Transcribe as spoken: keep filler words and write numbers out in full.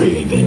Draven.